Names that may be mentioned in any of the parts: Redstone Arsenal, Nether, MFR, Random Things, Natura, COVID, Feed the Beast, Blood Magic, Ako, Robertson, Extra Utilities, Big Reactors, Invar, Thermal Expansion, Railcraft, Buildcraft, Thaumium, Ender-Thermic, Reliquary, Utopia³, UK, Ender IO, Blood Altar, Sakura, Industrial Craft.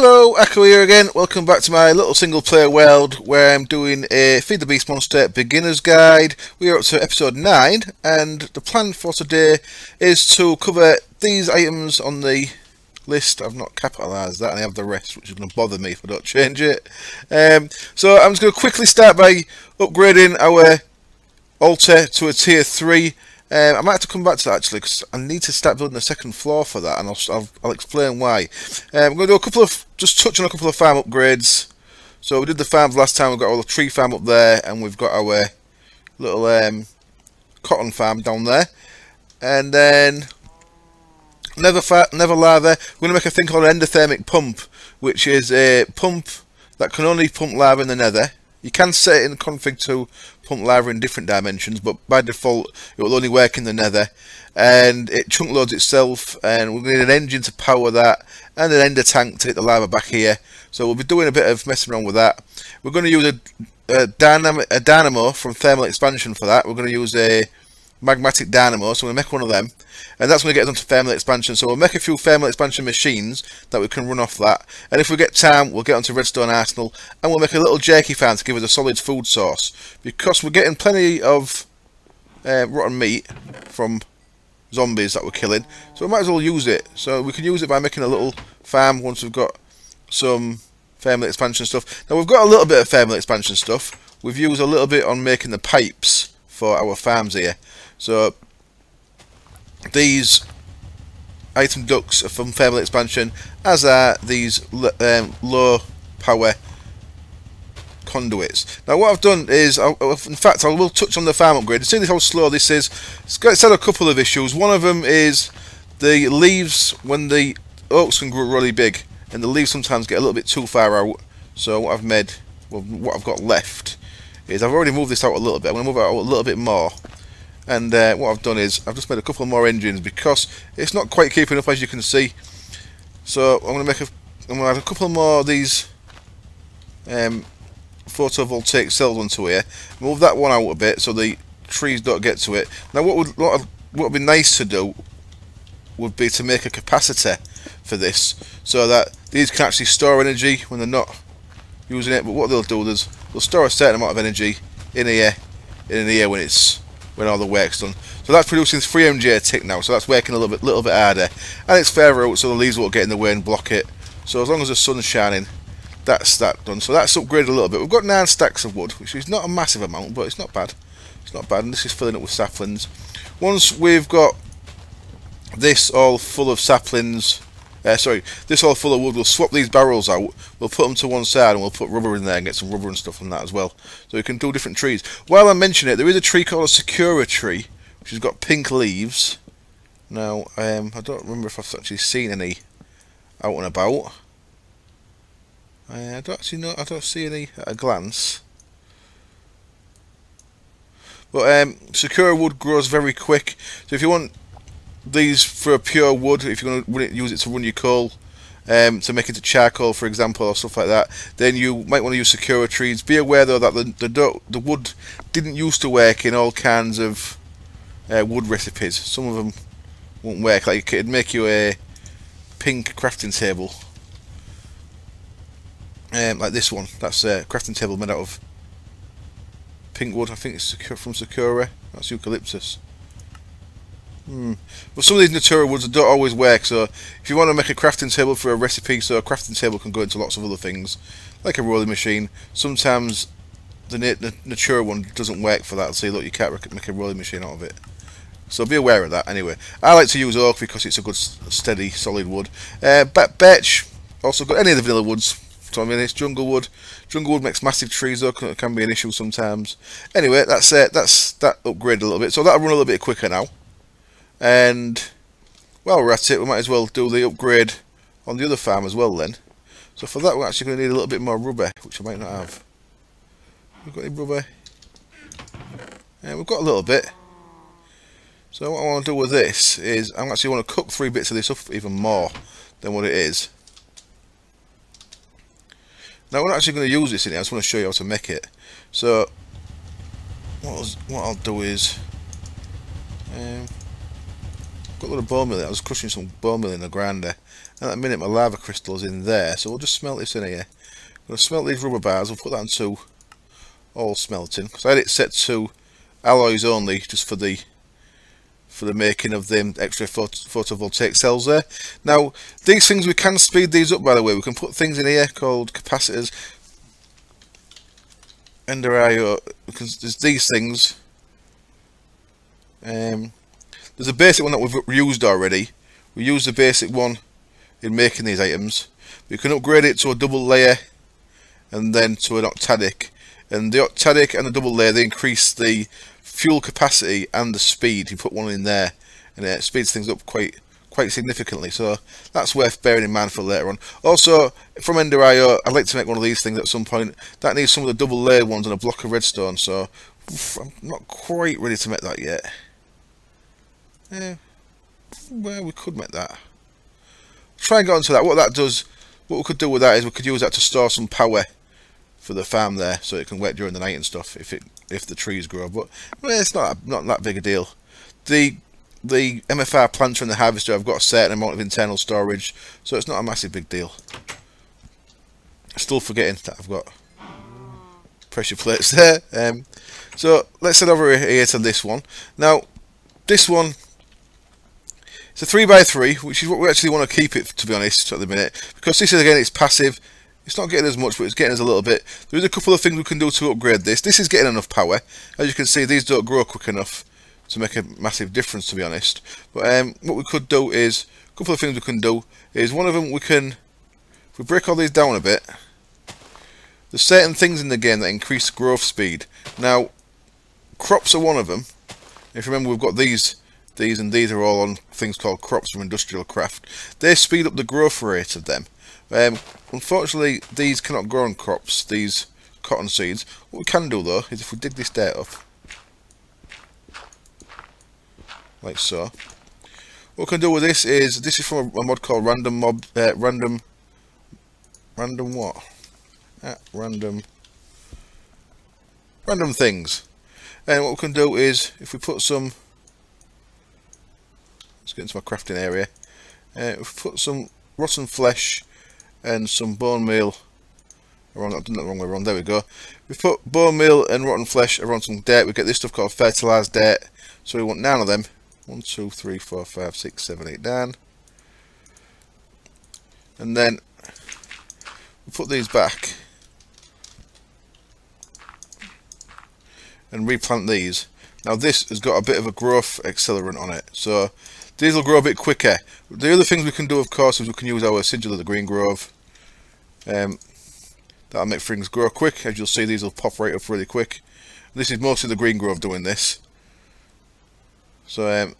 Hello, Ako here again. Welcome back to my little single player world where I'm doing a Feed the Beast Monster Beginner's Guide. We are up to episode 9 and the plan for today is to cover these items on the list. I've not capitalised that and I have the rest, which is going to bother me if I don't change it. So I'm just going to quickly start by upgrading our altar to a tier 3. I might have to come back to that actually because I need to start building a second floor for that, and I'll explain why. I'm going to do a couple of, just touch on a couple of farm upgrades. So we did the farms last time, we've got our tree farm up there and we've got our little cotton farm down there. And then Neverlar there, we're going to make a thing called an Ender-Thermic pump, which is a pump that can only pump lava in the nether. You can set it in config to pump lava in different dimensions, but by default it will only work in the nether, and it chunk loads itself, and we'll need an engine to power that and an ender tank to get the lava back here. So we'll be doing a bit of messing around with that. We're going to use a dynamo from Thermal Expansion for that. We're going to use a magmatic dynamo, so we'll make one of them, and that's going to get us onto Thermal Expansion. So we'll make a few Thermal Expansion machines that we can run off that, and if we get time we'll get onto Redstone Arsenal and we'll make a little jerky farm to give us a solid food source, because we're getting plenty of rotten meat from zombies that we're killing, so we might as well use it. So we can use it by making a little farm once we've got some Thermal Expansion stuff. Now we've got a little bit of Thermal Expansion stuff, we've used a little bit on making the pipes for our farms here. So these item ducts are from Thermal Expansion, as are these low power conduits. Now what I've done is, I will touch on the farm upgrade. See how slow this is. It's had a couple of issues. One of them is the leaves, when the oaks can grow really big and the leaves sometimes get a little bit too far out. So what I've made, well, what I've got left is, I've already moved this out a little bit. I'm going to move it out a little bit more. And what I've done is I've just made a couple more engines because it's not quite keeping up, as you can see. So I'm going to add a couple more of these photovoltaic cells onto here. Move that one out a bit so the trees don't get to it. Now what would be nice to do would be to make a capacitor for this, so that these can actually store energy when they're not using it. But what they'll do is they'll store a certain amount of energy in here when it's, when all the work's done. So that's producing 3 MJ a tick now, so that's working a little bit harder, and it's further out so the leaves won't get in the way and block it. So as long as the sun's shining, that's that done. So that's upgraded a little bit. We've got 9 stacks of wood, which is not a massive amount, but it's not bad. It's not bad, and this is filling up with saplings. Once we've got this all full of saplings, this all full of wood, we'll swap these barrels out, we'll put them to one side and we'll put rubber in there and get some rubber and stuff on that as well. So we can do different trees. While I mention it, there is a tree called a Sakura tree, which has got pink leaves. Now, I don't remember if I've actually seen any out and about. I don't actually know, I don't see any at a glance. But Sakura wood grows very quick, so if you want these for a pure wood, if you're going to use it to run your coal, to make into charcoal for example, or stuff like that, then you might want to use Sakura trees. Be aware though that the wood didn't used to work in all kinds of wood recipes. Some of them won't work, like it'd make you a pink crafting table, like this one. That's a crafting table made out of pink wood. I think it's from Sakura. That's eucalyptus. Well, some of these Natura woods don't always work, so if you want to make a crafting table for a recipe, so a crafting table can go into lots of other things, like a rolling machine. Sometimes the Natura one doesn't work for that, so look, you can't make a rolling machine out of it. So be aware of that anyway. I like to use oak because it's a good, steady, solid wood. Birch, also got any of the vanilla woods. So I mean, it's jungle wood. Jungle wood makes massive trees though, it can be an issue sometimes. Anyway, that's it. That's that upgrade a little bit, so that'll run a little bit quicker now. And while we're at it, we might as well do the upgrade on the other farm as well then. So for that we're actually going to need a little bit more rubber, which I might not have. We've got any rubber? And we've got a little bit. So what I want to do with this is, I actually want to cook 3 bits of this up even more than what it is. Now we're not actually going to use this in here, I just want to show you how to make it. So what I'll do is Got a little bone meal. I was crushing some bone meal in the grinder. At the minute, my lava crystal's in there, so we'll just smelt this in here. I'm going to smelt these rubber bars. We'll put that into all smelting, because I had it set to alloys only, just for the making of them extra photovoltaic cells there. Now, these things, we can speed these up, by the way. We can put things in here called capacitors. Ender IO, because there's these things. There's a basic one that we've used already. We used the basic one in making these items. We can upgrade it to a double layer and then to an octadic. And the octadic and the double layer, they increase the fuel capacity and the speed. You put one in there and it speeds things up quite significantly, so that's worth bearing in mind for later on. Also, from Ender IO, I'd like to make one of these things at some point. That needs some of the double layer ones and a block of redstone, so I'm not quite ready to make that yet. Yeah, well, we could make that. Try and get onto that. What that does, what we could do with that is we could use that to store some power for the farm there, so it can work during the night and stuff if the trees grow. But well, it's not that big a deal. The MFR planter and the harvester have got a certain amount of internal storage, so it's not a massive big deal. Still forgetting that I've got pressure plates there. So let's head over here to this one. Now, this one, it's a 3x3, which is what we actually want to keep it, to be honest, at the minute, because this is, again, it's passive. It's not getting as much, but it's getting us a little bit. There's a couple of things we can do to upgrade this. This is getting enough power. As you can see, these don't grow quick enough to make a massive difference, to be honest. But what we could do is, a couple of things we can do is, one of them, we can, if we break all these down a bit, there's certain things in the game that increase growth speed. Now, crops are one of them. If you remember, we've got these and these are all on things called crops from Industrial Craft. They speed up the growth rate of them. Unfortunately, these cannot grow on crops, these cotton seeds. What we can do, though, is if we dig this dirt up, like so, what we can do with this is from a mod called Random Things. And what we can do is, if we put some, let's get into my crafting area, if we put some rotten flesh and some bone meal around, I've done that the wrong way around, there we go. We put bone meal and rotten flesh around some dirt, we get this stuff called fertilised dirt, so we want 9 of them. 1, 2, 3, 4, 5, 6, 7, 8, 9. And then we put these back and replant these. Now this has got a bit of a growth accelerant on it, so these will grow a bit quicker. The other things we can do, of course, is we can use our sigil of the green grove. That'll make things grow quick. As you'll see, these will pop right up really quick. This is mostly the green grove doing this, so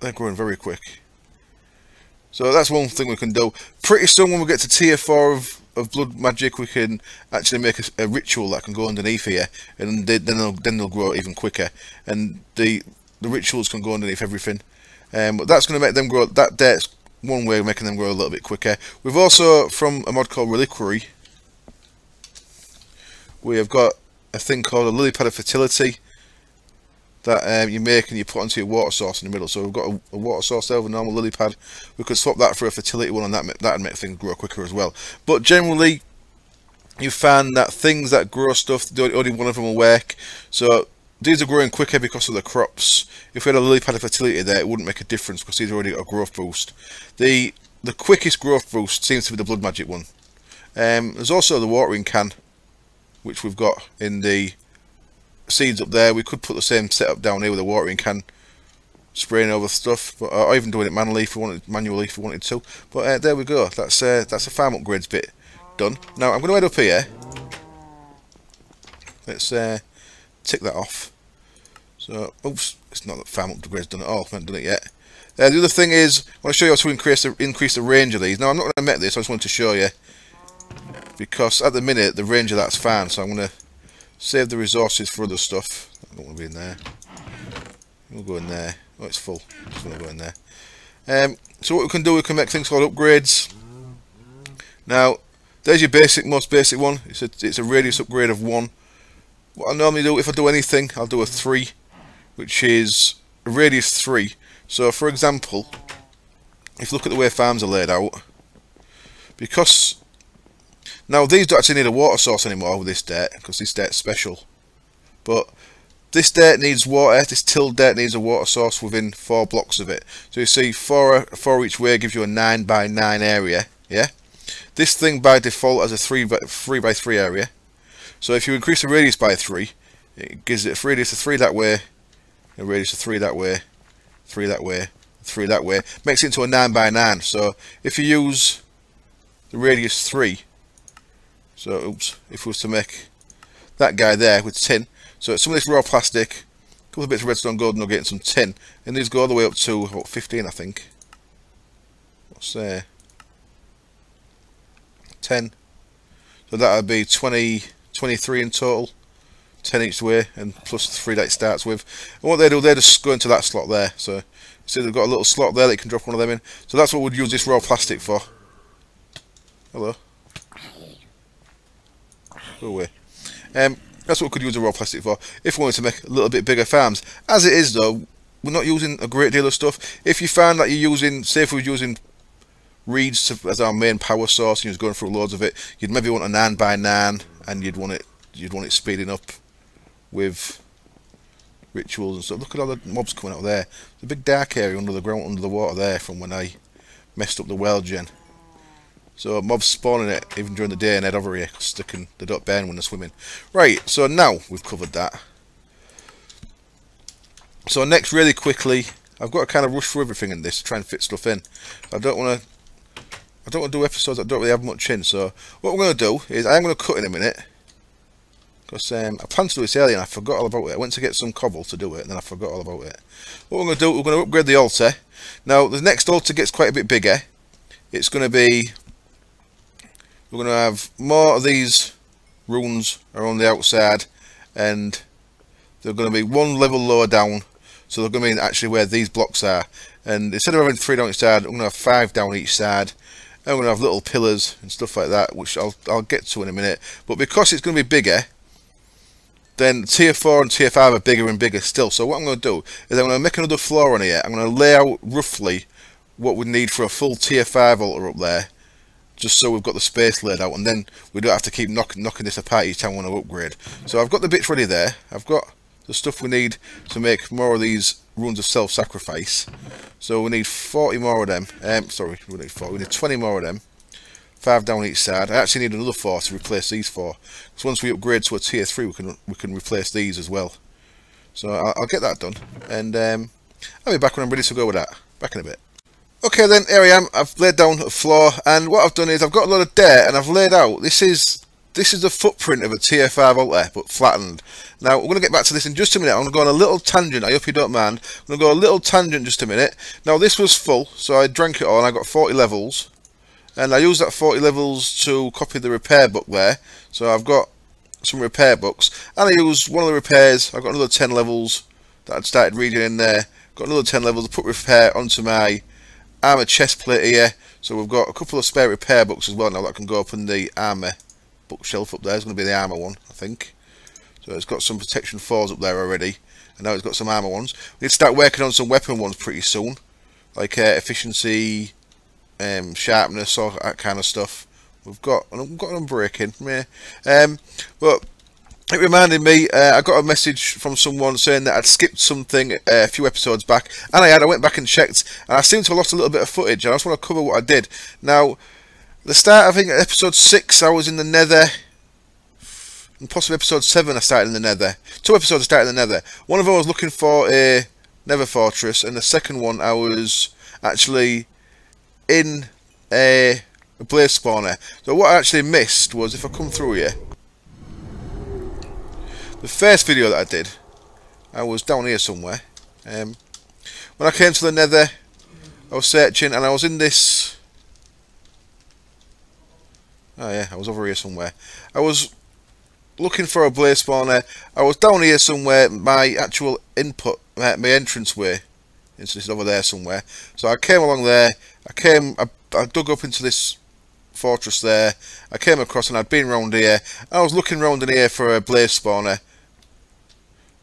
they're growing very quick. So that's one thing we can do. Pretty soon, when we get to tier 4 of Blood Magic, we can actually make a ritual that can go underneath here, and then they'll grow even quicker. And the rituals can go underneath everything, but that's going to make them grow. That dirt's one way of making them grow a little bit quicker. We've also, from a mod called Reliquary, we have got a thing called a lily pad of fertility that you make and you put onto your water source in the middle. So we've got a water source there with a normal lily pad. We could swap that for a fertility one, and that'd make things grow quicker as well. But generally, you find that things that grow stuff, only one of them will work. So these are growing quicker because of the crops. If we had a lily pad of fertility there, it wouldn't make a difference because these already got a growth boost. The quickest growth boost seems to be the Blood Magic one. There's also the watering can, which we've got in the seeds up there. We could put the same setup down here with a watering can, spraying over stuff, but or even doing it manually if we wanted to. But there we go. That's a farm upgrades bit done. Now I'm going to head up here. Let's tick that off. So, oops, it's not that farm upgrades done at all. I haven't done it yet. The other thing is, I want to show you how to increase the range of these. Now I'm not going to make this. I just wanted to show you because at the minute the range of that's fine. So I'm going to save the resources for other stuff. I don't want to be in there. We'll go in there. Oh, it's full. Just want to go in there. So what we can do, we can make things called upgrades. Now, there's your most basic one. It's a radius upgrade of 1. What I normally do, if I do anything, I'll do a 3, which is a radius 3. So, for example, if you look at the way farms are laid out, because now these don't actually need a water source anymore with this dirt, because this dirt's special. But this dirt needs water, this tilled dirt needs a water source within 4 blocks of it. So you see, 4 each way gives you a 9x9 area, yeah? This thing by default has a 3x3 area. So if you increase the radius by 3, it gives it a radius of 3 that way, a radius of 3 that way, 3 that way, 3 that way. Makes it into a 9x9. So if you use the radius 3, so oops, if we was to make that guy there with tin, so some of this raw plastic, a couple of bits of redstone, gold nugget, and some tin, and these go all the way up to about 15, I think. What's there? 10. So that would be 23 in total. 10 each way, and plus the 3 that it starts with. And what they do, they just go into that slot there. So see, they've got a little slot there that you can drop one of them in. So that's what we'd use this raw plastic for. Hello. Go away. That's what we could use the raw plastic for, if we wanted to make a little bit bigger farms. As it is though, we're not using a great deal of stuff. If you find that you're using, say if we were using reeds as our main power source and you're going through loads of it, you'd maybe want a 9x9, and you'd want it speeding up with rituals and stuff. Look at all the mobs coming out there. There's a big dark area under the ground, under the water there, from when I messed up the well gen. So mobs spawning it even during the day and head over here, because they don't burn when they're swimming. Right, so now we've covered that. So next, really quickly, I've got to kind of rush through everything in this to try and fit stuff in. I don't want to do episodes that don't really have much in. So what we're going to do is, I'm going to cut in a minute, because I planned to do this earlier and I forgot all about it. I went to get some cobble to do it and then I forgot all about it. What we're going to do, we're going to upgrade the altar. Now the next altar gets quite a bit bigger. It's going to be, we're going to have more of these runes around the outside, and they're going to be one level lower down, so they're going to be actually where these blocks are. And instead of having 3 down each side, we're going to have 5 down each side, and we're going to have little pillars and stuff like that, which I'll get to in a minute. But because it's going to be bigger, then tier 4 and tier 5 are bigger and bigger still. So what I'm going to do is, I'm going to make another floor on here. I'm going to lay out roughly what we need for a full tier 5 altar up there, just so we've got the space laid out, and then we don't have to keep knocking this apart each time we want to upgrade. So I've got the bits ready there. I've got the stuff we need to make more of these runes of self-sacrifice. So we need 40 more of them. Sorry, we need 40. We need 20 more of them. 5 down each side. I actually need another 4 to replace these 4. Because once we upgrade to a tier 3, we can replace these as well. So I'll get that done, and I'll be back when I'm ready to go with that. Back in a bit. Okay then, here I am. I've laid down a floor, and what I've done is, I've got a lot of dirt and I've laid out. This is the footprint of a tier 5 altar, but flattened. Now we're going to get back to this in just a minute. I'm going to go on a little tangent. I hope you don't mind. I'm going to go a little tangent just a minute. Now this was full, so I drank it all and I got 40 levels, and I used that 40 levels to copy the repair book there. So I've got some repair books, and I used one of the repairs. I got another 10 levels that I'd started reading in there. Got another 10 levels. I put repair onto my armour chest plate here, so we've got a couple of spare repair books as well now that can go up in the armour bookshelf up there. It's going to be the armour one, I think. So it's got some protection 4s up there already, and now it's got some armour ones. We need to start working on some weapon ones pretty soon, like efficiency, sharpness, all that kind of stuff. We've got an unbreaking, yeah. But it reminded me, I got a message from someone saying that I'd skipped something a few episodes back, and I had. I went back and checked, and I seem to have lost a little bit of footage, and I just want to cover what I did. Now, the start, I think, at episode 6, I was in the nether, and possibly episode 7, I started in the nether. 2 episodes I started in the nether. One of them I was looking for a nether fortress, and the second one I was actually in a blaze spawner. So what I actually missed was, if I come through here, the first video that I did, I was down here somewhere. When I came to the nether, I was searching, and I was in this... Oh yeah, I was over here somewhere. I was looking for a blaze spawner. I was down here somewhere, my actual input, my entranceway. It's over there somewhere. So I came along there, I dug up into this fortress there, I came across, and I'd been round here, and I was looking round in here for a blaze spawner.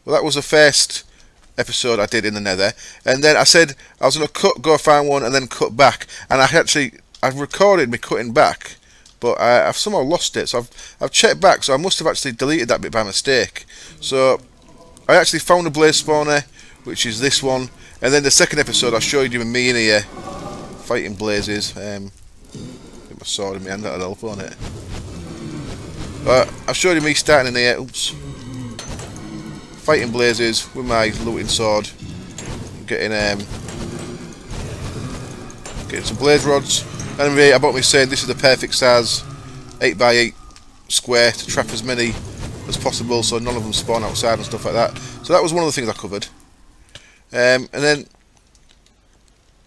Well, that was the first episode I did in the Nether, and then I said I was going to cut, go find one, and then cut back. And I actually, I've recorded me cutting back, but I've somehow lost it. So I've checked back, so I must have actually deleted that bit by mistake. So I actually found a blaze spawner, which is this one. And then the second episode I showed you with me in here fighting blazes. Get my sword in my hand, that'll help, won't it? But I've showed you me starting in here. Oops. Fighting blazes with my looting sword, getting some blaze rods. Anyway, I bought me saying this is the perfect size 8x8 square to trap as many as possible, so none of them spawn outside and stuff like that. So that was one of the things I covered. And then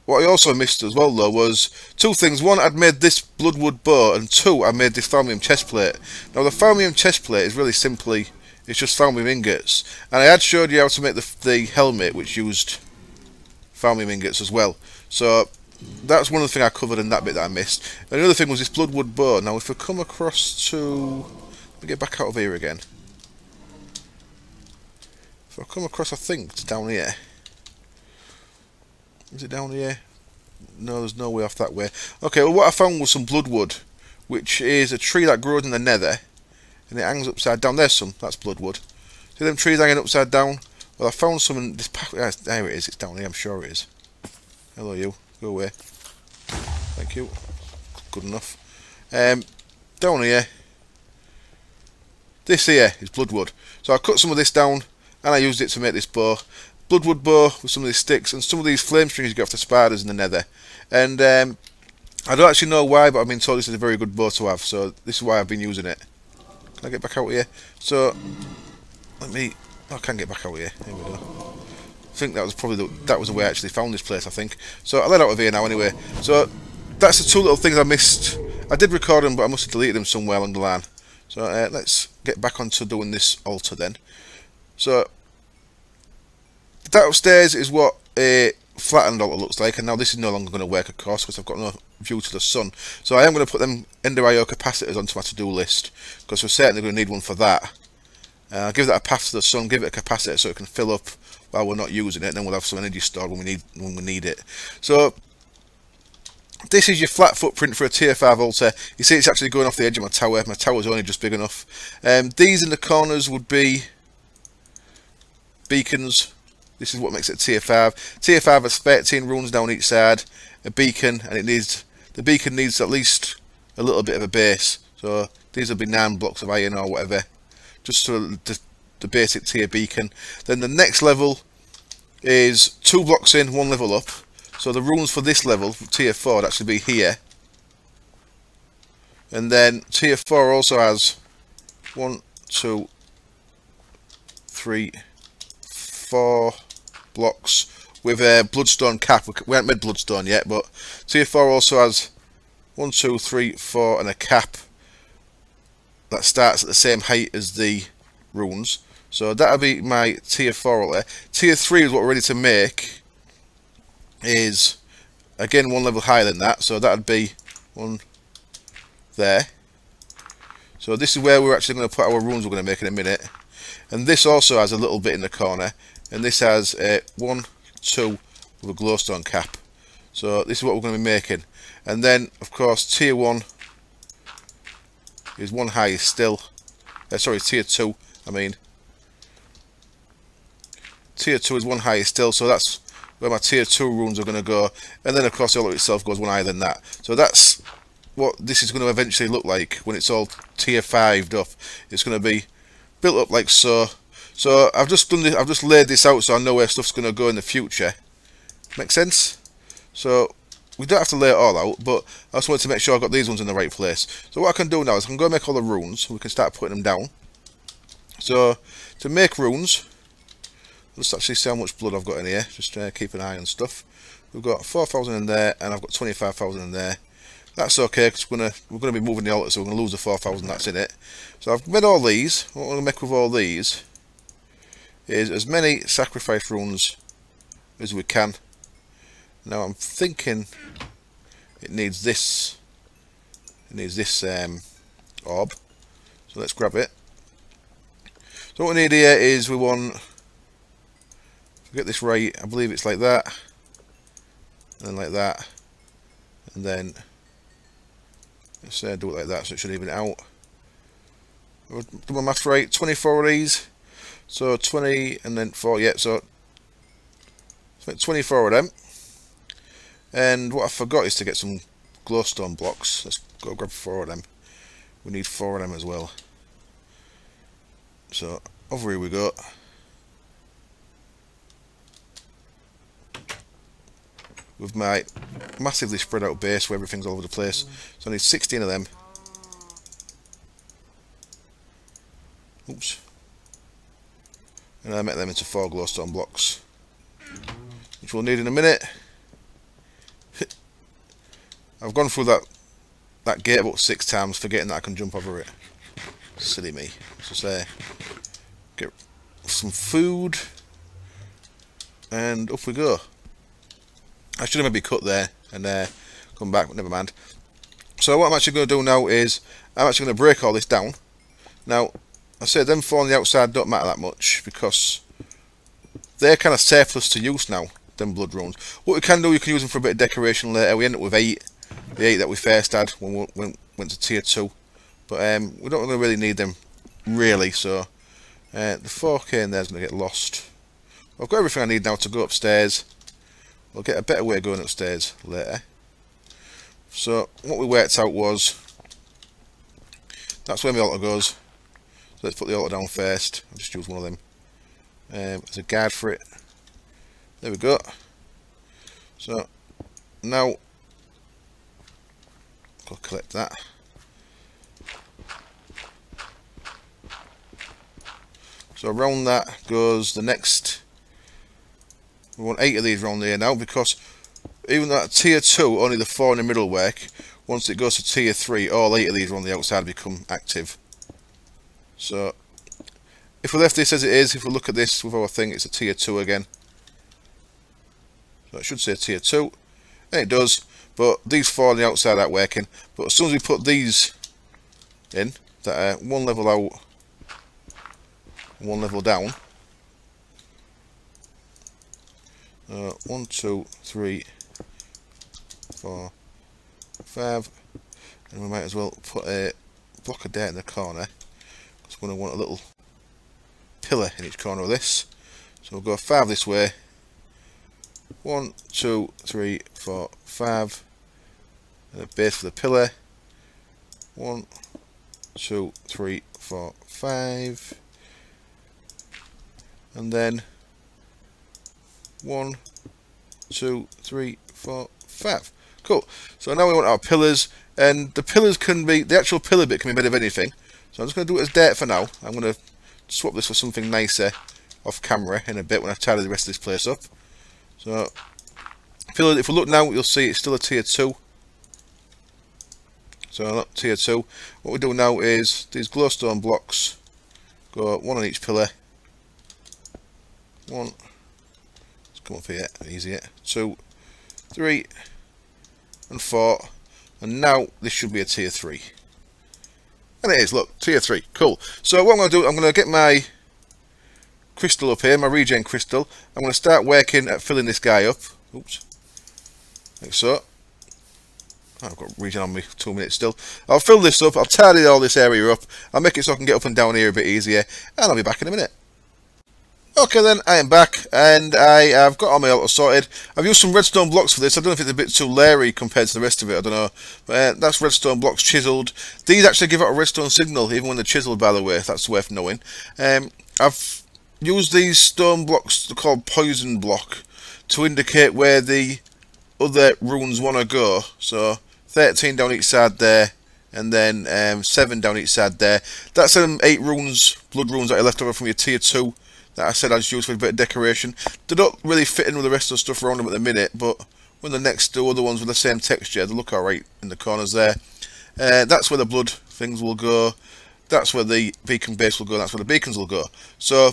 what I also missed as well though was two things. One, I'd made this bloodwood bow, and two, I made this Thaumium chestplate. Now the Thaumium chestplate is really simply, it's just Thaumium ingots, and I had showed you how to make the helmet which used Thaumium ingots as well. So that's one of the things I covered in that bit that I missed. And another thing was this bloodwood bow. Now if we come across to, let me get back out of here again. If I come across, I think it's down here. Is it down here? No, there's no way off that way. Okay, well what I found was some bloodwood, which is a tree that grows in the Nether, and it hangs upside down. There's some, that's bloodwood. See them trees hanging upside down? Well, I found some in this pack. There it is, it's down here, I'm sure it is. Hello you, go away. Thank you. Good enough. Down here, this here is bloodwood. So I cut some of this down, and I used it to make this bow. Bloodwood bow with some of these sticks and some of these flame strings you get off the spiders in the Nether. And I don't actually know why, but I've been told this is a very good bow to have, so this is why I've been using it. Can I get back out here? So let me, I can get back out here. There we go. I think that was probably that was the way I actually found this place, I think. So I let out of here now anyway. So that's the two little things I missed. I did record them, but I must have deleted them somewhere along the line. So let's get back onto doing this altar then. So that upstairs is what a flattened altar looks like, and now this is no longer going to work, of course, because I've got no view to the sun. So I am going to put them Ender IO capacitors onto my to-do list, because we're certainly going to need one for that. I'll give that a path to the sun, give it a capacitor so it can fill up while we're not using it, and then we'll have some energy stored when we need it. So this is your flat footprint for a tier 5 altar. You see it's actually going off the edge of my tower. My tower's only just big enough. These in the corners would be beacons. This is what makes it a tier 5. Tier 5 has 13 runes down each side, a beacon, and it needs, the beacon needs at least a little bit of a base. So these will be 9 blocks of iron or whatever, just to the basic tier beacon. Then the next level is 2 blocks in, 1 level up. So the runes for this level, tier 4, would actually be here. And then tier 4 also has 1, 2, 3, 4 blocks with a bloodstone cap. We haven't made bloodstone yet, but tier 4 also has 1, 2, 3, 4 and a cap that starts at the same height as the runes. So that'll be my tier 4 altar. Tier 3 is what we're ready to make, is again 1 level higher than that, so that'd be 1 there. So this is where we're actually going to put our runes we're going to make in a minute. And this also has a little bit in the corner, and this has 1, 2 with a glowstone cap. So this is what we're going to be making. And then of course tier 1 is 1 higher still, sorry, tier 2 I mean. Tier 2 is 1 higher still, so that's where my tier 2 runes are going to go. And then of course the altar itself goes 1 higher than that. So that's what this is going to eventually look like when it's all tier 5'd up. It's going to be built up like so. So I've just done this, I've just laid this out so I know where stuff's going to go in the future. Make sense? So we don't have to lay it all out, but I just wanted to make sure I got these ones in the right place. So what I can do now is I can go make all the runes, we can start putting them down. So to make runes, let's actually see how much blood I've got in here, just keep an eye on stuff. We've got 4,000 in there, and I've got 25,000 in there. That's okay, because we're going to be moving the altar, so we're going to lose the 4,000 that's in it. So I've made all these. What I'm going to make with all these is as many sacrifice runes as we can. Now I'm thinking it needs this. It needs this orb. So let's grab it. So what we need here is we want get this right, I believe it's like that, and then like that, and then let's do it like that, so it should even out. Do my math right, 24 of these, so 20 and then 4, yeah, so 24 of them. And what I forgot is to get some glowstone blocks. Let's go grab 4 of them. We need 4 of them as well. So over here we go. With my massively spread out base where everything's all over the place. So I need 16 of them. Oops. And I make them into 4 glowstone blocks, which we'll need in a minute. I've gone through that gate about 6 times, forgetting that I can jump over it. Silly me. Let's just get some food, and up we go. I should have maybe cut there and come back, but never mind. So what I'm actually going to do now is I'm actually going to break all this down. Now, I said them 4 on the outside don't matter that much because they're kind of safeless to use now, them blood runes. What we can do, you can use them for a bit of decoration later. We end up with 8, the 8 that we first had when we went to tier 2. But we don't really need them, really, so the 4K in there is going to get lost. I've got everything I need now to go upstairs. We'll get a better way of going upstairs later. So what we worked out was, that's where my altar goes. So let's put the altar down first. I'll just use one of them as a guard for it. There we go. So now I'll collect that. So around that goes the next. We want 8 of these around there now, because even though at tier 2 only the 4 in the middle work, once it goes to tier 3 all 8 of these are on the outside become active. So if we left this as it is, if we look at this with our thing, it's a tier 2 again. So it should say tier 2, and it does, but these 4 on the outside aren't working. But as soon as we put these in, that are one level out, one level down, 1, 2, 3, 4, 5, and we might as well put a block of dirt in the corner, because we're going to want a little pillar in each corner of this. So we'll go 5 this way, 1, 2, 3, 4, 5, and a base for the pillar, 1, 2, 3, 4, 5, and then 1, 2, 3, 4, 5. Cool. So now we want our pillars, and the pillars can be, the actual pillar bit can be made of anything. So I'm just going to do it as dirt for now. I'm going to swap this for something nicer off camera in a bit when I tidy the rest of this place up. So pillar, if we look now, you'll see it's still a tier 2. So not tier 2. What we do now is these glowstone blocks go 1 on each pillar. 1. Come up here, easy it. 2, 3, and 4, and now this should be a tier 3, and it is. Look, tier 3, cool. So what I'm going to do, I'm going to get my crystal up here, my regen crystal. I'm going to start working at filling this guy up. Oops, like so. Oh, I've got regen on me. 2 minutes still. I'll fill this up. I'll tidy all this area up. I'll make it so I can get up and down here a bit easier, and I'll be back in a minute. Okay then, I am back, and I have got all my altar sorted. I've used some redstone blocks for this. I don't know if it's a bit too leery compared to the rest of it, I don't know. But that's redstone blocks chiselled. These actually give out a redstone signal, even when they're chiselled, by the way, if that's worth knowing. I've used these stone blocks, they're called poison block, to indicate where the other runes want to go. So, 13 down each side there, and then 7 down each side there. That's 8 runes, blood runes that are left over from your tier 2. That I said I just use for a bit of decoration. They don't really fit in with the rest of the stuff around them at the minute, but when the next two other ones with the same texture, they look alright in the corners there. That's where the blood things will go. That's where the beacon base will go. That's where the beacons will go. So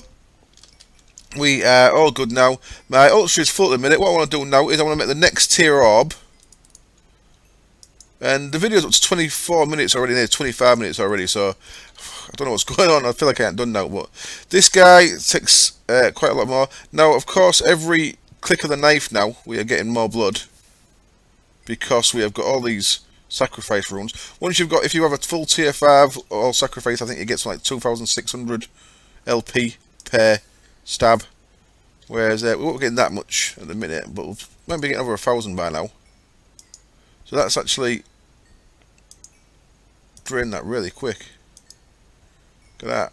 we are all good now. My ultra is full at the minute. What I want to do now is I want to make the next tier orb And the video's up to 24 minutes already, near 25 minutes already, so I don't know what's going on. I feel like I ain't done now, but this guy takes quite a lot more. Now, of course, every click of the knife now, we are getting more blood, because we have got all these sacrifice runes. Once you've got, if you have a full tier 5 or sacrifice, I think it gets like 2,600 LP per stab, whereas we won't get that much at the minute, but we might be getting over 1,000 by now. So that's actually drained that really quick. Look at that.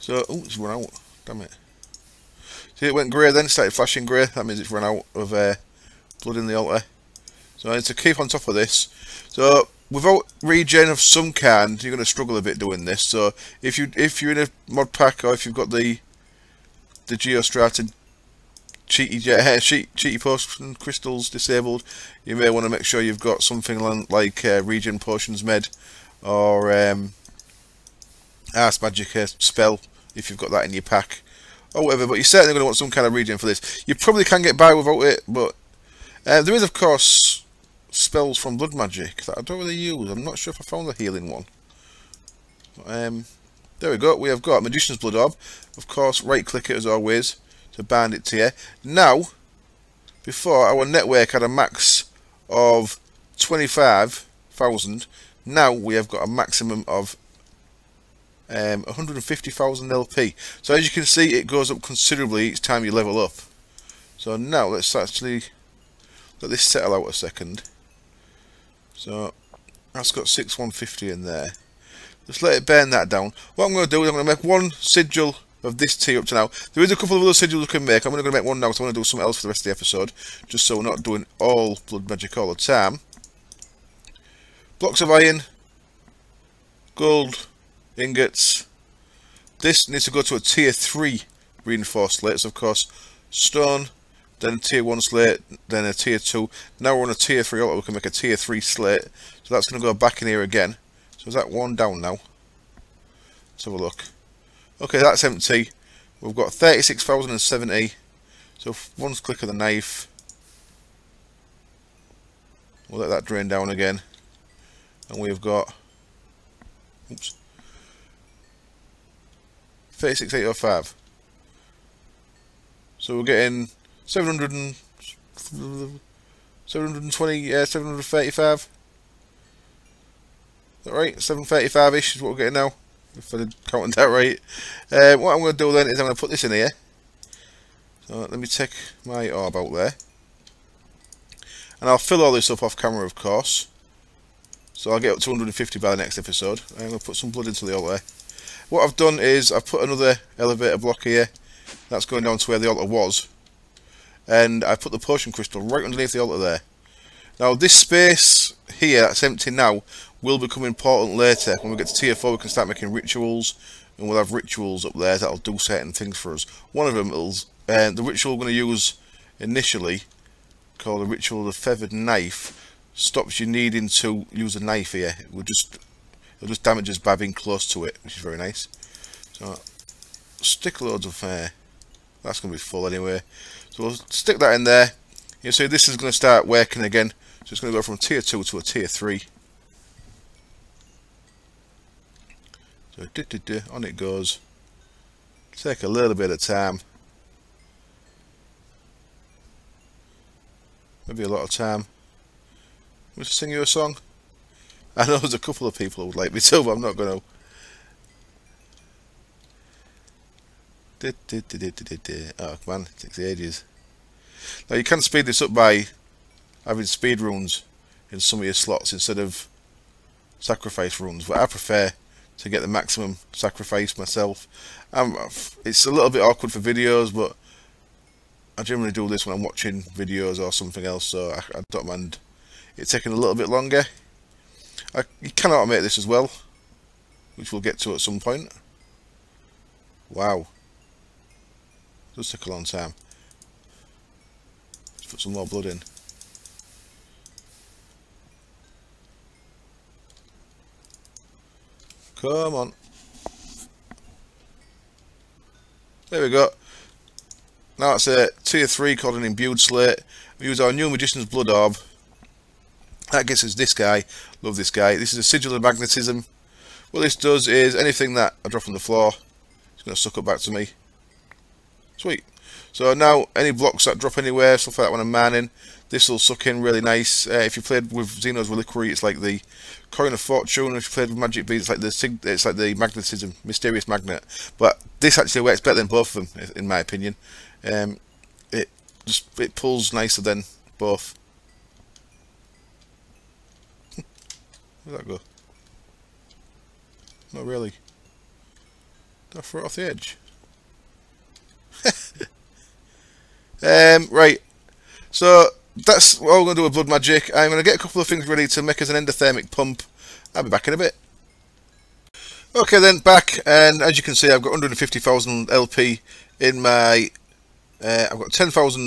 So, oh, it's run out. Damn it. See, it went grey then, started flashing grey. That means it's run out of blood in the altar. So I need to keep on top of this. So without regen of some kind, you're going to struggle a bit doing this. So if you're in a mod pack, or if you've got the Geostrated cheaty potions and crystals disabled, you may want to make sure you've got something like regen potions med, or Arse Magic spell if you've got that in your pack or whatever. But you're certainly going to want some kind of regen for this. You probably can get by without it, but there is of course spells from Blood Magic that I don't really use. I'm not sure if I found the healing one. There we go, we have got Magician's Blood Orb. Of course, right click it as always to bind it to you. Now, before our network had a max of 25,000, now we have got a maximum of 150,000 LP. So as you can see, it goes up considerably each time you level up. So now let's actually let this settle out a second. So that's got 6,150 in there. Just let it burn that down. What I'm going to do is I'm going to make one sigil of this tier up to now. There is a couple of other sigils we can make. I'm only going to make one now because I want to do something else for the rest of the episode, just so we're not doing all Blood Magic all the time. Blocks of iron, gold ingots. This needs to go to a tier 3 reinforced slate. So of course, stone, then a tier 1 slate, then a tier 2. Now we're on a tier 3 altar, we can make a tier 3 slate. So that's going to go back in here again. So is that one down now? Let's have a look. Okay, that's empty. We've got 36,070. So one click of the knife, we'll let that drain down again. And we've got, oops, 36,805. So we're getting 735. Is that right? 735-ish is what we're getting now, if I did count that right. What I'm going to do then is I'm going to put this in here. So let me take my orb out there. And I'll fill all this up off camera, of course. So I'll get up to 250 by the next episode. I'm going to put some blood into the altar. What I've done is I've put another elevator block here. That's going down to where the altar was. And I put the potion crystal right underneath the altar there. Now this space here that's empty now will become important later. When we get to tier 4 we can start making rituals, and we'll have rituals up there that'll do certain things for us. One of them, the ritual we're going to use initially, called the Ritual of the Feathered Knife, stops you needing to use a knife here. It'll just damage us by being close to it, which is very nice. So stick loads of that's going to be full anyway. So we'll stick that in there. You see this is going to start working again. So it's going to go from tier 2 to a tier 3. So on it goes. Take a little bit of time. Maybe a lot of time. I'm going to sing you a song. I know there's a couple of people who would like me to, but I'm not going to. Oh, man, it takes ages. Now, you can speed this up by having speed runes in some of your slots instead of sacrifice runes, but I prefer to get the maximum sacrifice myself. It's a little bit awkward for videos, but I generally do this when I'm watching videos or something else, so I don't mind it taking a little bit longer. You can automate this as well, which we'll get to at some point. Wow. It does take a long time. Let's put some more blood in. Come on. There we go. Now it's a tier 3 called an imbued slate. We use our new Magician's Blood Orb That gets us this guy. Love this guy. This is a sigil of magnetism. What this does is anything that I drop on the floor, it's going to suck up back to me. Sweet. So now any blocks that drop anywhere, stuff like that when I'm mining, this will suck in really nice. If you played with Xeno's Reliquary, it's like the Coin of Fortune. If you played with Magic Beads, it's like the magnetism, mysterious magnet. But this actually works better than both of them, in my opinion. It pulls nicer than both. Where'd that go? Not really. Did I throw it off the edge? Right. So that's what I'm going to do with Blood Magic. I'm going to get a couple of things ready to make us an Ender-Thermic pump. I'll be back in a bit. Okay then, back, and as you can see I've got 150,000 LP in my... I've got 10,000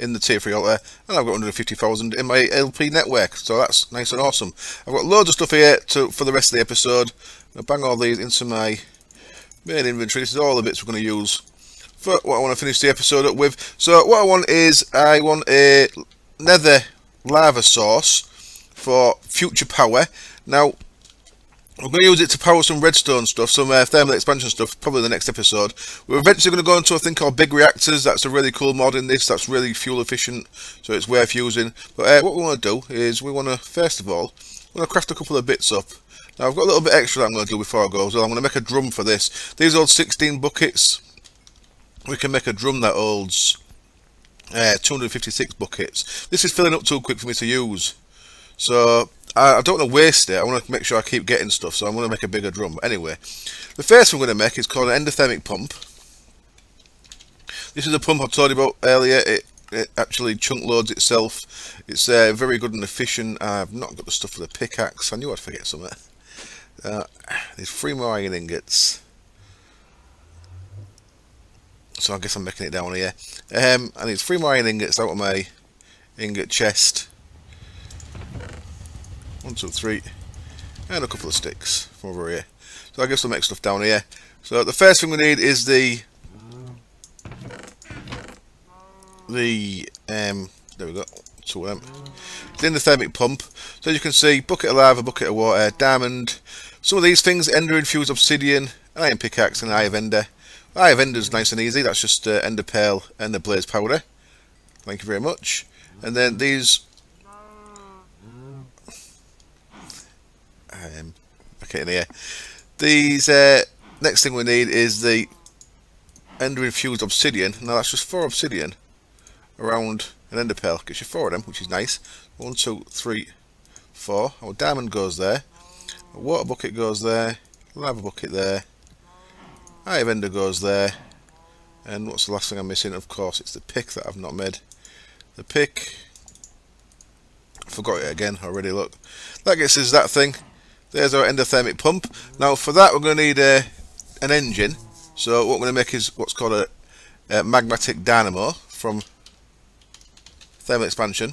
in the tier 3 altar, and I've got 150,000 in my LP network, so that's nice and awesome. I've got loads of stuff here for the rest of the episode. I'm going to bang all these into my main inventory. This is all the bits we're going to use for what I want to finish the episode up with. So what I want is, I want a nether lava source for future power. Now, I'm going to use it to power some redstone stuff, some thermal expansion stuff, probably in the next episode. We're eventually going to go into a thing called Big Reactors. That's a really cool mod in this, that's really fuel efficient, so it's worth using. But what we want to do is, we want to, first of all, we're going to craft a couple of bits up. Now I've got a little bit extra that I'm going to do before I go as well. I'm going to make a drum for this. These old 16 buckets, we can make a drum that holds 256 buckets. This is filling up too quick for me to use, so I don't want to waste it. I want to make sure I keep getting stuff, so I'm going to make a bigger drum. Anyway, the first one I'm going to make is called an Ender-Thermic pump. This is a pump I told you about earlier. It actually chunk loads itself. It's very good and efficient. I've not got the stuff for the pickaxe. I knew I'd forget something. There's 3 more iron ingots, so I guess I'm making it down here. I need 3 more iron ingots out of my ingot chest. 1, 2, 3, and a couple of sticks from over here. So I guess we'll make stuff down here. So the first thing we need is the there we go, 2 of them. It's in the thermic pump. So as you can see, bucket of lava, bucket of water, diamond. Some of these things, ender infused obsidian, iron pickaxe, and eye of ender. Eye of ender's nice and easy. That's just ender pearl and the blaze powder. Thank you very much. And then these. Okay, in here. These next thing we need is the ender infused obsidian. Now that's just 4 obsidian around an ender pearl. Gets you 4 of them, which is nice. 1, 2, 3, 4. Our diamond goes there. A water bucket goes there. Lava bucket there. Eye of ender goes there. And what's the last thing I'm missing? Of course, it's the pick that I've not made. The pick. Forgot it again already. Look, that gets us that thing. There's our ender-thermic pump. Now for that we're going to need an engine. So what we're going to make is what's called a magmatic dynamo from Thermal Expansion.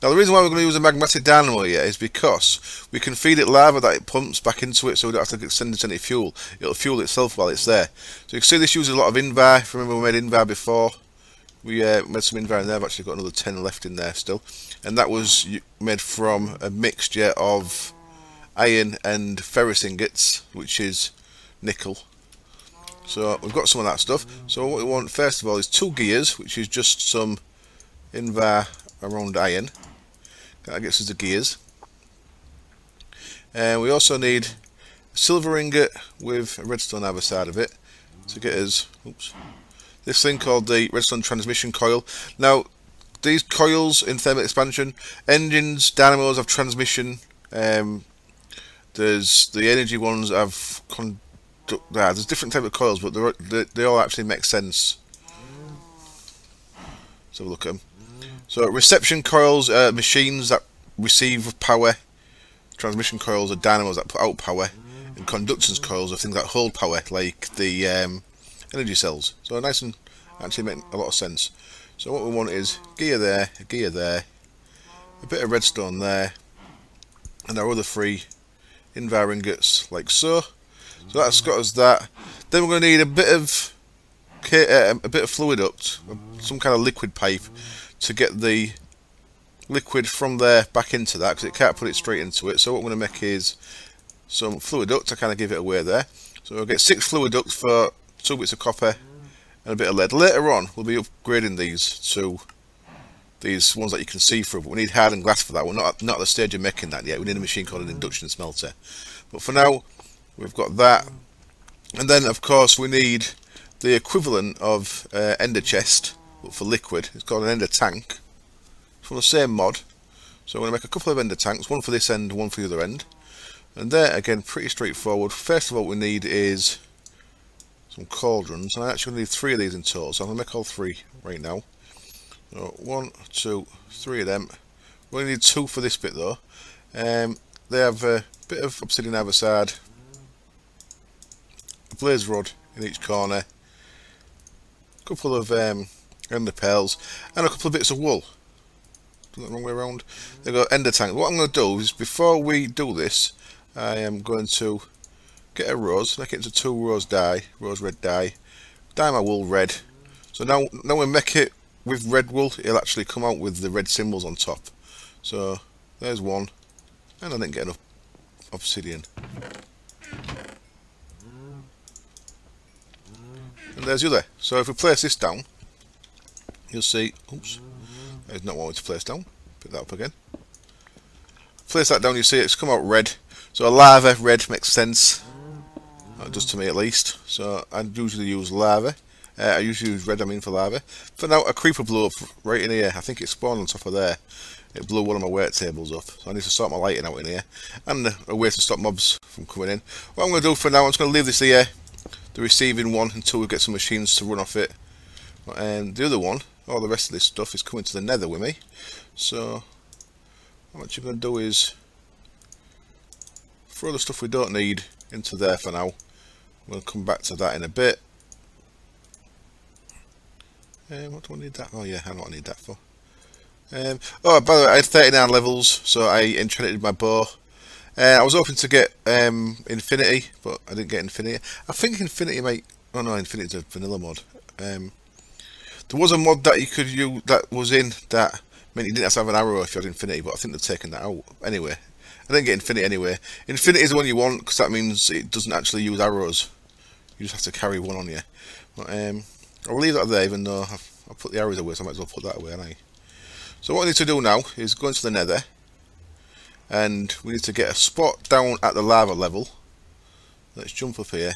Now the reason why we're going to use a magmatic dynamo here is because we can feed it lava that it pumps back into it, so we don't have to send it any fuel. It'll fuel itself while it's there. So you can see this uses a lot of Invar. If you remember, we made Invar before. We made some Invar in there. I've actually got another 10 left in there still. And that was made from a mixture of iron and ferrous ingots, which is nickel. So we've got some of that stuff. So what we want first of all is 2 gears, which is just some Invar around iron. That gets us the gears. And we also need a silver ingot with a redstone either side of it to get us this thing called the redstone transmission coil. Now these coils in thermal expansion, engines, dynamos have transmission. There's the energy ones I've there's different type of coils, but they all actually make sense. Let's have a look at them. So reception coils are machines that receive power. Transmission coils are dynamos that put out power. And conductance coils are things that hold power, like the energy cells. So nice and actually make a lot of sense. So what we want is gear there, a bit of redstone there, and our other 3 Invar ingots, like so. So that's got us that. Then we're going to need a bit of fluid duct, some kind of liquid pipe to get the liquid from there back into that, because it can't put it straight into it. So what I'm going to make is some fluid ducts. I kind of give it away there. So we'll get 6 fluid ducts for 2 bits of copper and a bit of lead. Later on, we'll be upgrading these to these ones that you can see through, but we need hardened glass for that. We're not at the stage of making that yet. We need a machine called an induction smelter. But for now, we've got that. And then, of course, we need the equivalent of ender chest, but for liquid. It's called an ender tank. It's from the same mod. So I'm going to make a couple of ender tanks, one for this end, one for the other end. And there, again, pretty straightforward. First of all, what we need is some cauldrons. And I actually need 3 of these in total, so I'm going to make all 3 right now. So 1, 2, 3 of them. We only need 2 for this bit, though. They have a bit of obsidian either side, a blaze rod in each corner, a couple of ender pearls, and a couple of bits of wool. Done that the wrong way around. They go ender tank. What I'm going to do is, before we do this, I am going to get a rose, make it into 2 rose dye, rose red dye, dye my wool red. So now we make it with red wool, it'll actually come out with the red symbols on top. So there's one, and I didn't get enough obsidian. And there's the other. So if we place this down, you'll see, oops, there's not one to place down. Pick that up again. Place that down, you see it's come out red. So a lava red makes sense. It does to me at least. So I usually use lava. I usually use red, I mean, for lava. For now, a creeper blew up right in here. I think it spawned on top of there. It blew one of my work tables up. So I need to sort my lighting out in here. And a way to stop mobs from coming in. What I'm going to do for now, I'm just going to leave this here, the receiving one, until we get some machines to run off it. And the other one, all the rest of this stuff, is coming to the nether with me. So what I'm actually going to do is throw the stuff we don't need into there for now. We'll come back to that in a bit. What do I need that? Oh yeah, I know what I need that for. Oh, by the way, I had 39 levels, so I enchanted my bow. I was hoping to get Infinity, but I didn't get Infinity. I think Infinity might... Oh no, Infinity's a vanilla mod. There was a mod that you could use that was in that meant you didn't have to have an arrow if you had Infinity, but I think they've taken that out. Anyway, I didn't get Infinity anyway. Infinity is the one you want, because that means it doesn't actually use arrows. You just have to carry one on you. But, I'll leave that there, even though I've put the arrows away, so I might as well put that away, haven't I? So what I need to do now is go into the nether, and we need to get a spot down at the lava level. Let's jump up here,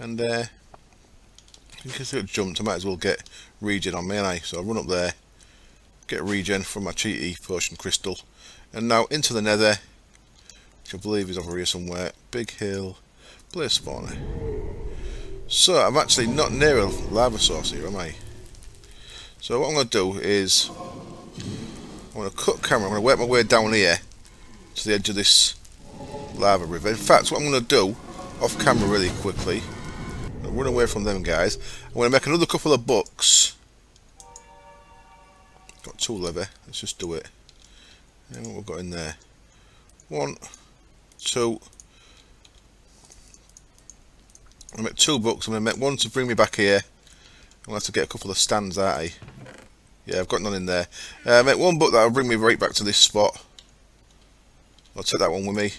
and in case it jumped, I might as well get regen on me, haven't I? So I'll run up there, get regen from my cheaty potion crystal, and now into the nether, which I believe is over here somewhere. Big hill, blaze spawner. So I'm actually not near a lava source here, am I? So what I'm going to do is, I'm going to cut camera, I'm going to work my way down here to the edge of this lava river. In fact, what I'm going to do, off camera really quickly, I'm going to run away from them guys. I'm going to make another couple of books. Got 2 leather, let's just do it. And what we've got in there, 1, 2, I'm going to make 2 books. I'm going to make one to bring me back here. I'm going to have to get a couple of stands, aren't I? Yeah, I've got none in there. Make one book that will bring me right back to this spot. I'll take that one with me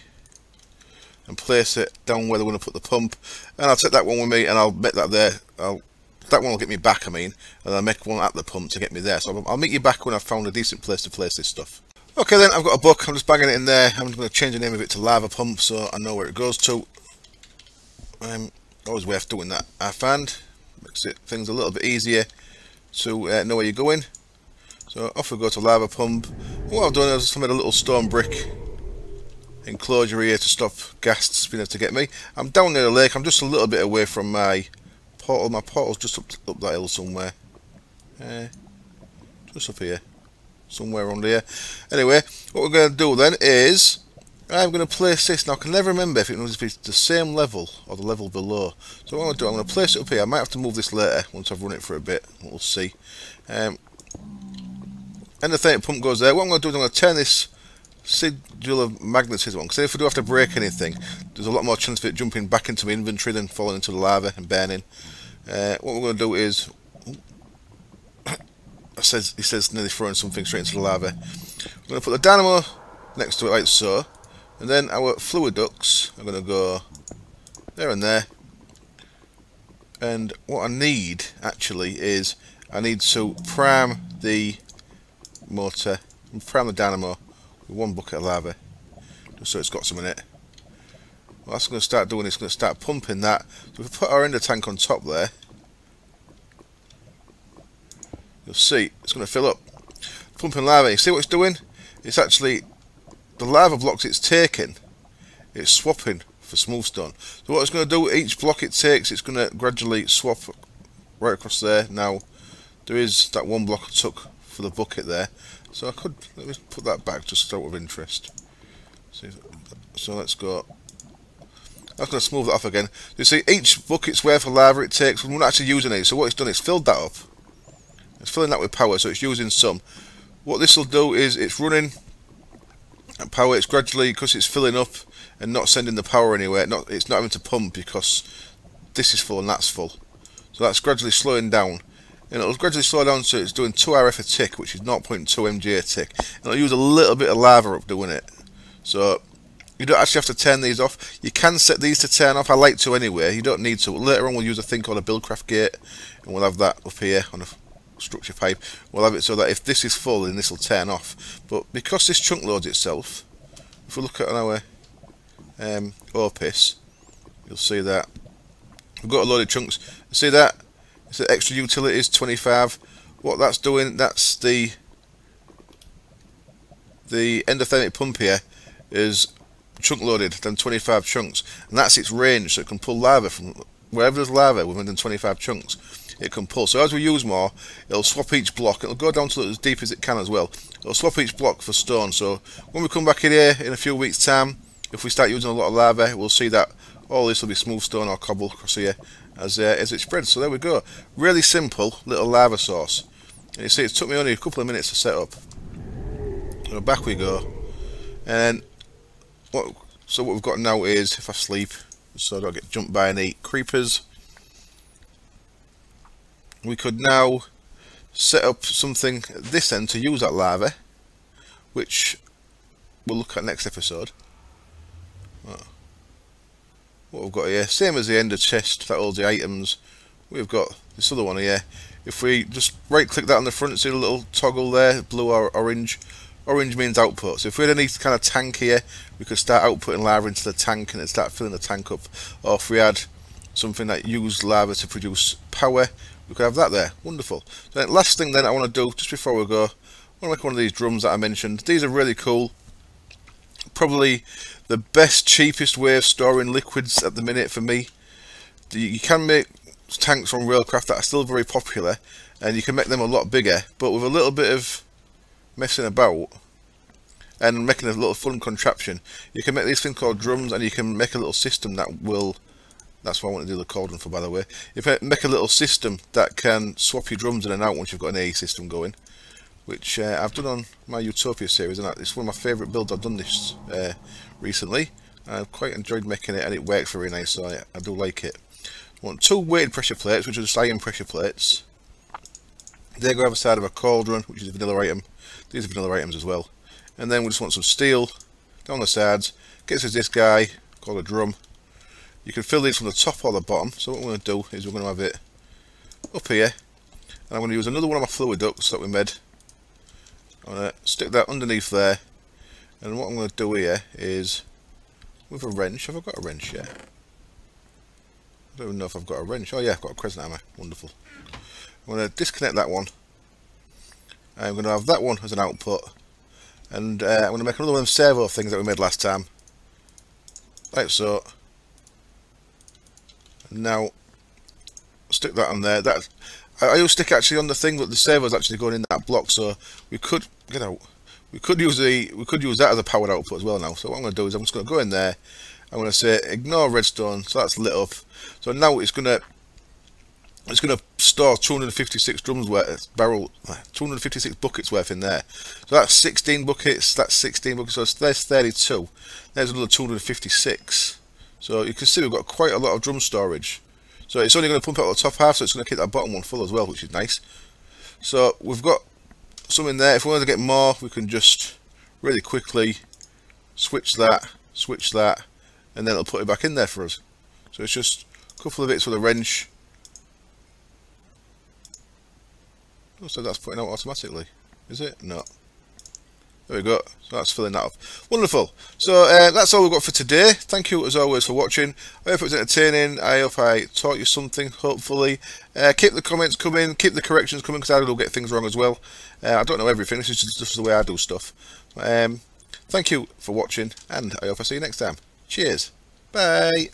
and place it down where they want to put the pump. And I'll take that one with me and I'll make that there. That one will get me back, I mean. And I'll make one at the pump to get me there. So I'll meet you back when I've found a decent place to place this stuff. Okay then, I've got a book. I'm just banging it in there. I'm going to change the name of it to Lava Pump so I know where it goes to. Always worth doing that, I find. Makes it things a little bit easier to know where you're going. So off we go to lava pump. What I've done is I made a little stone brick enclosure here to stop ghasts being able to get me. I'm down near the lake. I'm just a little bit away from my portal. My portal's just up that hill somewhere. Just up here, somewhere around here. Anyway, what we're going to do then is, I'm going to place this. Now I can never remember if it was the same level or the level below. So what I'm going to do, I'm going to place it up here. I might have to move this later once I've run it for a bit. We'll see. And the Ender-Thermic pump goes there. What I'm going to do is I'm going to turn this sigil of magnetism on. Because if we do have to break anything, there's a lot more chance of it jumping back into my inventory than falling into the lava and burning. What we're going to do is he says nearly throwing something straight into the lava. We're going to put the dynamo next to it like so, and then our fluid ducts are going to go there and there. And what I need actually is I need to prime the motor and prime the dynamo with one bucket of lava, just so it's got some in it. What that's going to start doing is going to start pumping that. So if we put our ender tank on top there, you'll see it's going to fill up. Pumping lava, you see what it's doing? It's actually, the lava blocks it's taking, it's swapping for smooth stone. So what it's going to do, each block it takes, it's going to gradually swap right across there. Now, there is that one block I took for the bucket there. So I could, let me put that back just out of interest. So let's go. That's going to smooth that off again. You see, each bucket's worth of lava it takes, we're not actually using it. So what it's done, it's filled that up. It's filling that with power, so it's using some. What this will do is, it's running at power. It's gradually, because it's filling up and not sending the power anywhere. It's not having to pump because this is full and that's full. So that's gradually slowing down. And it'll gradually slow down so it's doing 2 RF a tick, which is 0.2 MJ a tick. And it'll use a little bit of lava up doing it. So you don't actually have to turn these off. You can set these to turn off. I like to anyway. You don't need to. Later on we'll use a thing called a Buildcraft gate, and we'll have that up here on a structure pipe. We'll have it so that if this is full, then this will turn off. But because this chunk loads itself, if we look at our Opis, you'll see that we've got a load of chunks. You see that? It's an Extra Utilities 25. What that's doing, that's the Ender-Thermic pump here is chunk loaded, then 25 chunks, and that's its range, so it can pull lava from wherever there's lava within 25 chunks. It can pull. So as we use more, it'll swap each block. It'll go down to as deep as it can as well. It'll swap each block for stone. So when we come back in here in a few weeks' time, if we start using a lot of lava, we'll see that all this will be smooth stone or cobble across here as it spreads. So there we go. Really simple little lava source. And you see, it took me only a couple of minutes to set up. So back we go. And what we've got now is, if I sleep, so I don't get jumped by any creepers, we could now set up something at this end to use that lava, which we'll look at next episode. What we've got here, same as the ender chest that holds the items, we've got this other one here. If we just right click that on the front, see the little toggle there, blue or orange. Orange means output. So if we had any kind of tank here, we could start outputting lava into the tank and it'd start filling the tank up. Or if we had something that used lava to produce power, we could have that there. Wonderful. So then, last thing then I want to do, just before we go, I want to make one of these drums that I mentioned. These are really cool. Probably the best, cheapest way of storing liquids at the minute for me. You can make tanks from Railcraft that are still very popular, and you can make them a lot bigger, but with a little bit of messing about and making a little fun contraption, you can make these things called drums, and you can make a little system that will, that's what I want to do the cauldron for, by the way. You can make a little system that can swap your drums in and out once you've got an AE system going, which I've done on my Utopia series, and it's one of my favourite builds I've done this recently. I've quite enjoyed making it, and it works very nice, so I do like it. I want 2 weighted pressure plates, which are just iron pressure plates. They go over the side of a cauldron, which is a vanilla item. These are vanilla items as well. And then we just want some steel down the sides. Gets us this guy called a drum. You can fill these from the top or the bottom. So what we're going to do is we're going to have it up here. And I'm going to use another one of my fluid ducts that we made. I'm going to stick that underneath there. And what I'm going to do here is, with a wrench, have I got a wrench yet? I don't even know if I've got a wrench. Oh yeah, I've got a crescent hammer. Wonderful. I'm going to disconnect that one. I'm going to have that one as an output, and I'm going to make another one of them servo things that we made last time, like so. And now stick that on there. That I will stick actually on the thing, but the servo's actually going in that block, so we could get out. We could use that as a powered output as well now. So what I'm going to do is I'm just going to go in there. I'm going to say ignore redstone, so that's lit up. So now it's going to store 256 drums worth, 256 buckets worth in there. So that's 16 buckets, that's 16 buckets, so there's 32. There's another 256. So you can see we've got quite a lot of drum storage. So it's only going to pump out the top half, so it's going to keep that bottom one full as well, which is nice. So we've got some in there. If we want to get more, we can just really quickly switch that, and then it'll put it back in there for us. So it's just a couple of bits with a wrench. So that's putting out automatically, is it? No. There we go. So that's filling that up. Wonderful. So that's all we've got for today. Thank you as always for watching. I hope it was entertaining. I hope I taught you something, hopefully. Keep the comments coming. Keep the corrections coming, because I will get things wrong as well. I don't know everything. This is just the way I do stuff. Thank you for watching, and I hope I see you next time. Cheers. Bye.